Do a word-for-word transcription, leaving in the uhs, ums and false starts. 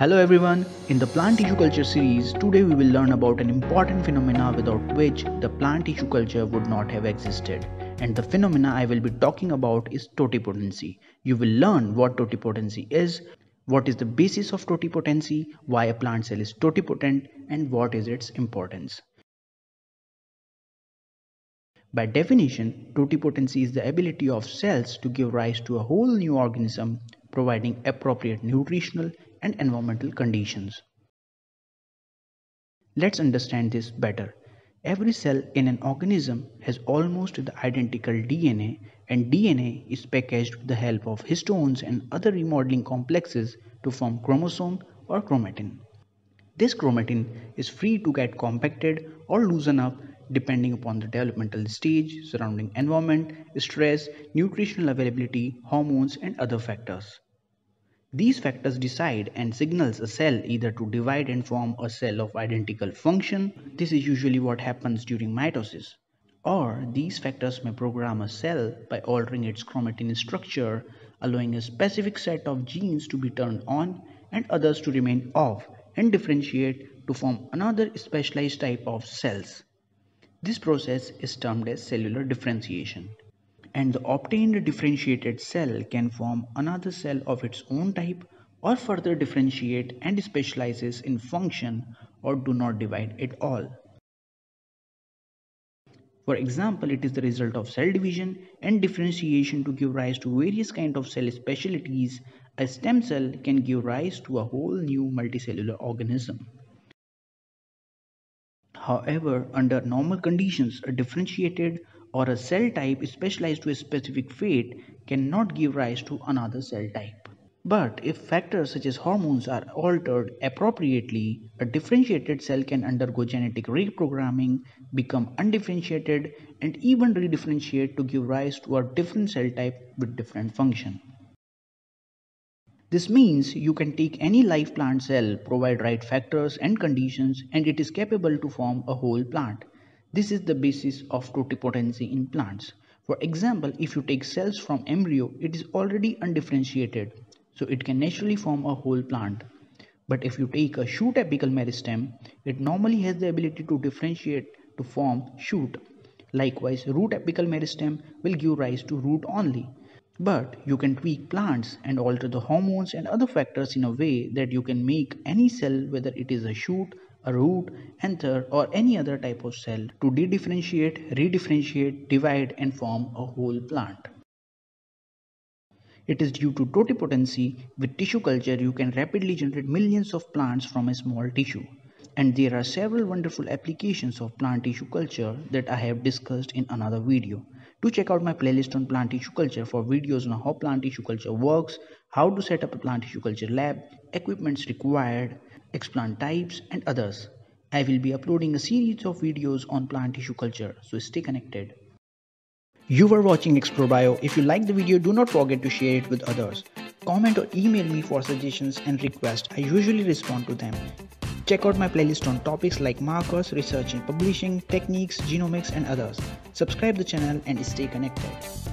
Hello everyone, in the plant tissue culture series, today we will learn about an important phenomena without which the plant tissue culture would not have existed. And the phenomena I will be talking about is totipotency. You will learn what totipotency is, what is the basis of totipotency, why a plant cell is totipotent, and what is its importance. By definition, totipotency is the ability of cells to give rise to a whole new organism, providing appropriate nutritional and environmental conditions. Let's understand this better. Every cell in an organism has almost the identical D N A, and D N A is packaged with the help of histones and other remodeling complexes to form chromosome or chromatin. This chromatin is free to get compacted or loosen up depending upon the developmental stage, surrounding environment, stress, nutritional availability, hormones, and other factors. These factors decide and signals a cell either to divide and form a cell of identical function, this is usually what happens during mitosis, or these factors may program a cell by altering its chromatin structure, allowing a specific set of genes to be turned on and others to remain off and differentiate to form another specialized type of cells. This process is termed as cellular differentiation. And the obtained differentiated cell can form another cell of its own type or further differentiate and specializes in function or do not divide at all. For example, it is the result of cell division and differentiation to give rise to various kinds of cell specialties. A stem cell can give rise to a whole new multicellular organism. However, under normal conditions, a differentiated or a cell type specialized to a specific fate cannot give rise to another cell type. But if factors such as hormones are altered appropriately, a differentiated cell can undergo genetic reprogramming, become undifferentiated, and even re-differentiate to give rise to a different cell type with different function. This means you can take any live plant cell, provide right factors and conditions, and it is capable to form a whole plant. This is the basis of totipotency in plants. For example, if you take cells from embryo, it is already undifferentiated, so it can naturally form a whole plant. But if you take a shoot apical meristem, it normally has the ability to differentiate to form shoot. Likewise, root apical meristem will give rise to root only. But you can tweak plants and alter the hormones and other factors in a way that you can make any cell, whether it is a shoot, a root, anther, or any other type of cell, to de-differentiate, re-differentiate, divide, and form a whole plant. It is due to totipotency with tissue culture you can rapidly generate millions of plants from a small tissue. And there are several wonderful applications of plant tissue culture that I have discussed in another video. Do check out my playlist on plant tissue culture for videos on how plant tissue culture works, how to set up a plant tissue culture lab, equipments required, Explant types, and others. I will be uploading a series of videos on plant tissue culture, so stay connected. You were watching XploreBio. If you liked the video, do not forget to share it with others. Comment or email me for suggestions and requests. I usually respond to them. Check out my playlist on topics like markers, research and publishing, techniques, genomics, and others. Subscribe the channel and stay connected.